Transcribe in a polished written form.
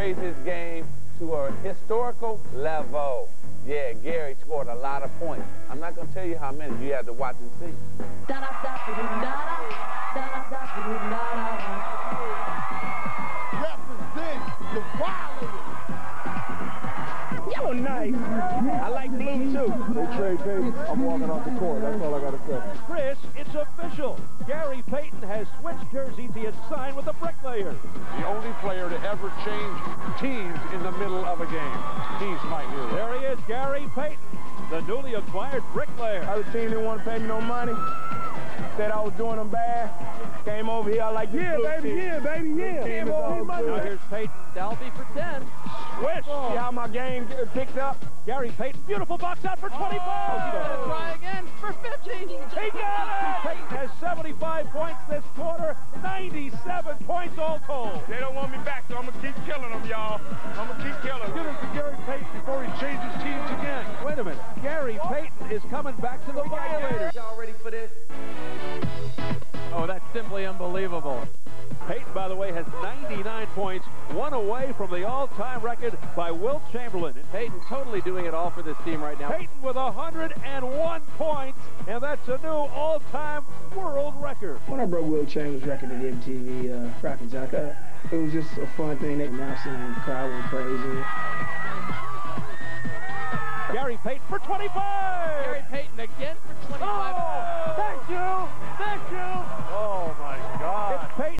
raise his game to a historical level. Yeah, Gary scored a lot of points. I'm not going to tell you how many. You have to watch and see. Represent the wildest. Y'all nice. I like blue, too. Hey, Trey Payton, I'm walking off the court. That's all I got to say. Chris, it's official. Gary Payton has switched jerseys. He has signed with the Bricklayers. The only player to ever change teams in the middle of a game. He's my hero. There he is, Gary Payton, the newly acquired Bricklayer. Other team didn't want to pay me no money. Said I was doing them bad. Came over here, I like, yeah, baby, yeah, baby, yeah. Came over here. Now here's Payton. That'll be for 10. Swish. Oh. See how my game picked up? Gary Payton, beautiful box out for 20 balls. He's going to try again for 50. He got it. Payton has 75 points this quarter, 97 points all told. They don't want me back, so I'm going to keep killing them, y'all. I'm going to keep killing them. Give it to Gary Payton before he changes teams again. Wait a minute. Gary Payton is coming back to the Violators. Y'all ready for this? Oh, that's simply unbelievable. Payton, by the way, has 99 points, one away from the all-time record by Wilt Chamberlain. And Payton totally doing it all for this team right now. Payton with 101 points, and that's a new all-time world record. When I broke Wilt Chamberlain's record at the MTV Rock N' Jock, it was just a fun thing. That now seeing the crowd went crazy. Gary Payton for 25! Gary Payton again for 25. Oh, thank you! Thank you! Oh, my God. It's Payton.